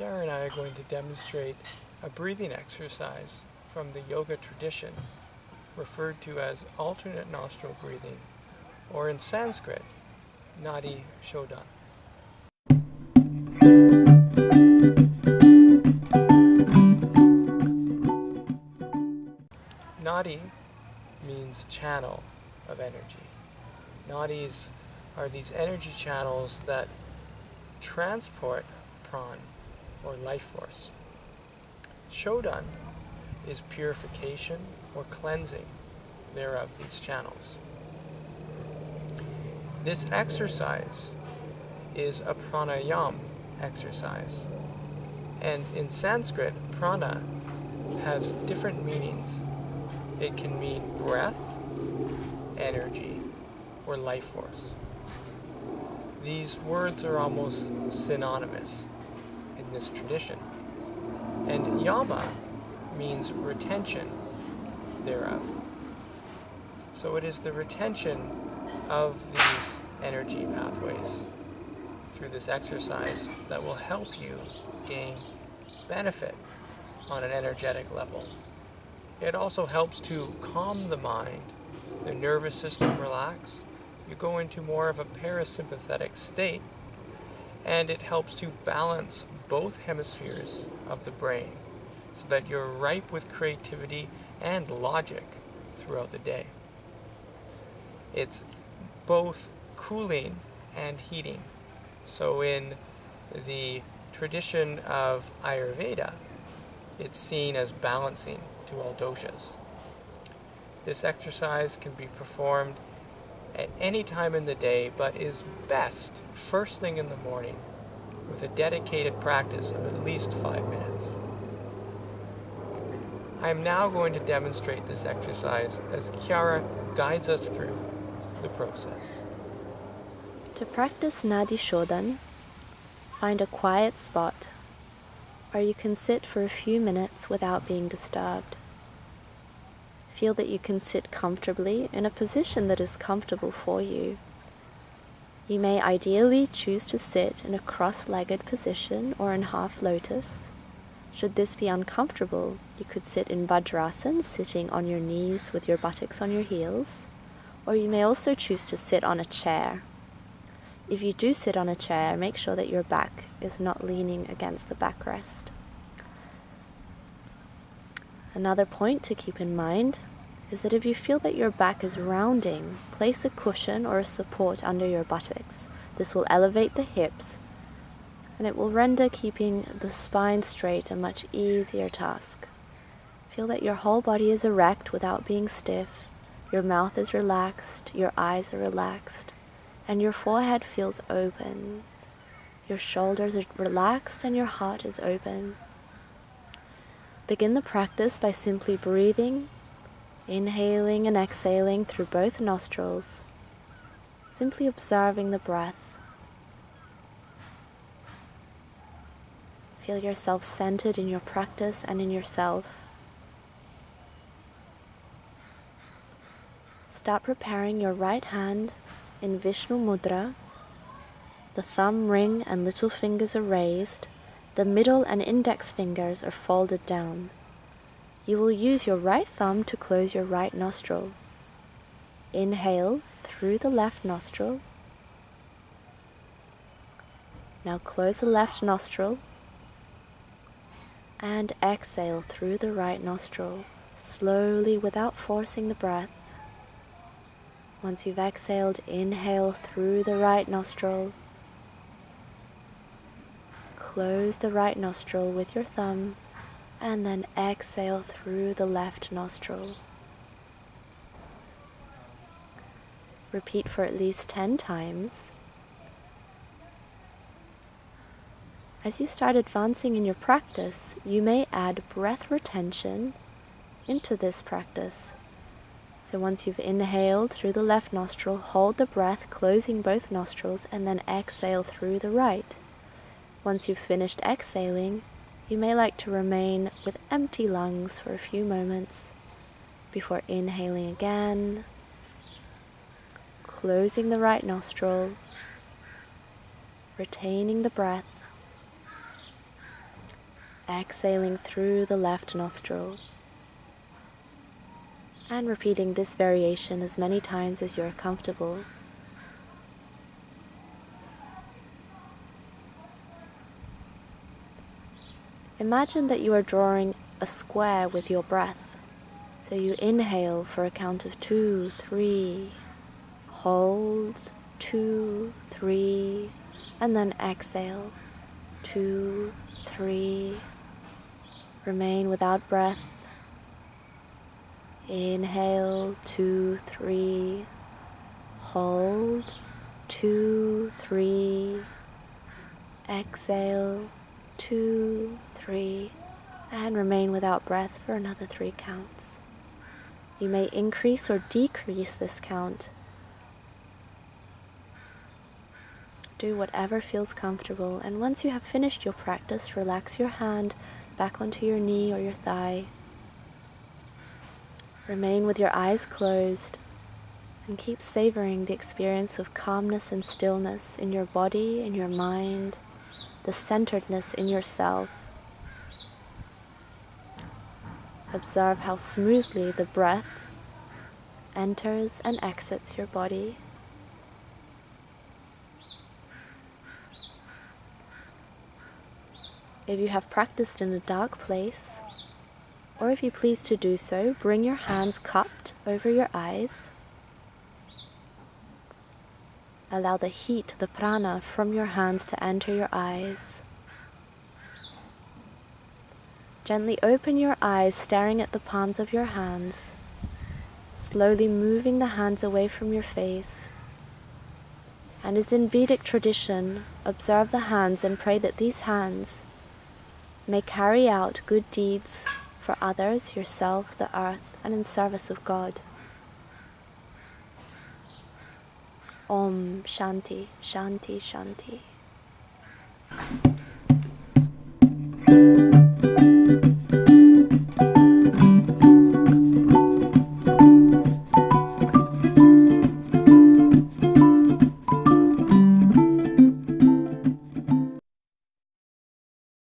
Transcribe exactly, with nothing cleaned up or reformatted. Chiara and I are going to demonstrate a breathing exercise from the yoga tradition, referred to as alternate nostril breathing, or in Sanskrit, Nadi Shodhana. Nadi means channel of energy. Nadis are these energy channels that transport prana, or life force. Shodhan is purification or cleansing thereof these channels. This exercise is a pranayama exercise, and in Sanskrit, prana has different meanings. It can mean breath, energy, or life force. These words are almost synonymous in this tradition. And Yama means retention thereof. So it is the retention of these energy pathways through this exercise that will help you gain benefit on an energetic level. It also helps to calm the mind, the nervous system relax, you go into more of a parasympathetic state, and it helps to balance both hemispheres of the brain so that you're ripe with creativity and logic throughout the day. It's both cooling and heating. So in the tradition of Ayurveda, it's seen as balancing to all doshas. This exercise can be performed at any time in the day, but is best first thing in the morning with a dedicated practice of at least five minutes. I am now going to demonstrate this exercise as Chiara guides us through the process. To practice Nadi Shodhana, find a quiet spot, or you can sit for a few minutes without being disturbed. Feel that you can sit comfortably in a position that is comfortable for you. You may ideally choose to sit in a cross-legged position or in half lotus. Should this be uncomfortable, you could sit in Vajrasana, sitting on your knees with your buttocks on your heels, or you may also choose to sit on a chair. If you do sit on a chair, make sure that your back is not leaning against the backrest. Another point to keep in mind is that if you feel that your back is rounding, place a cushion or a support under your buttocks. This will elevate the hips, and it will render keeping the spine straight a much easier task. Feel that your whole body is erect without being stiff, your mouth is relaxed, your eyes are relaxed, and your forehead feels open. Your shoulders are relaxed and your heart is open. Begin the practice by simply breathing, inhaling and exhaling through both nostrils, simply observing the breath. Feel yourself centered in your practice and in yourself. Start preparing your right hand in Vishnu Mudra. The thumb ring and little fingers are raised. The middle and index fingers are folded down. You will use your right thumb to close your right nostril. Inhale through the left nostril. Now close the left nostril and exhale through the right nostril, slowly without forcing the breath. Once you've exhaled, inhale through the right nostril. Close the right nostril with your thumb and then exhale through the left nostril. Repeat for at least ten times. As you start advancing in your practice, you may add breath retention into this practice. So once you've inhaled through the left nostril, hold the breath, closing both nostrils, and then exhale through the right. Once you've finished exhaling, you may like to remain with empty lungs for a few moments before inhaling again, closing the right nostril, retaining the breath, exhaling through the left nostril, and repeating this variation as many times as you're comfortable. Imagine that you are drawing a square with your breath, so you inhale for a count of two, three, hold, two, three, and then exhale, two, three, remain without breath, inhale, two, three, hold, two, three, exhale, two, three, and remain without breath for another three counts. You may increase or decrease this count. Do whatever feels comfortable, and once you have finished your practice, relax your hand back onto your knee or your thigh. Remain with your eyes closed and keep savoring the experience of calmness and stillness in your body, in your mind, the centeredness in yourself. Observe how smoothly the breath enters and exits your body. If you have practiced in a dark place, or if you please to do so, bring your hands cupped over your eyes. Allow the heat, the prana from your hands to enter your eyes. Gently open your eyes, staring at the palms of your hands, slowly moving the hands away from your face. And as in Vedic tradition, observe the hands and pray that these hands may carry out good deeds for others, yourself, the earth, and in service of God. Om Shanti, Shanti, Shanti.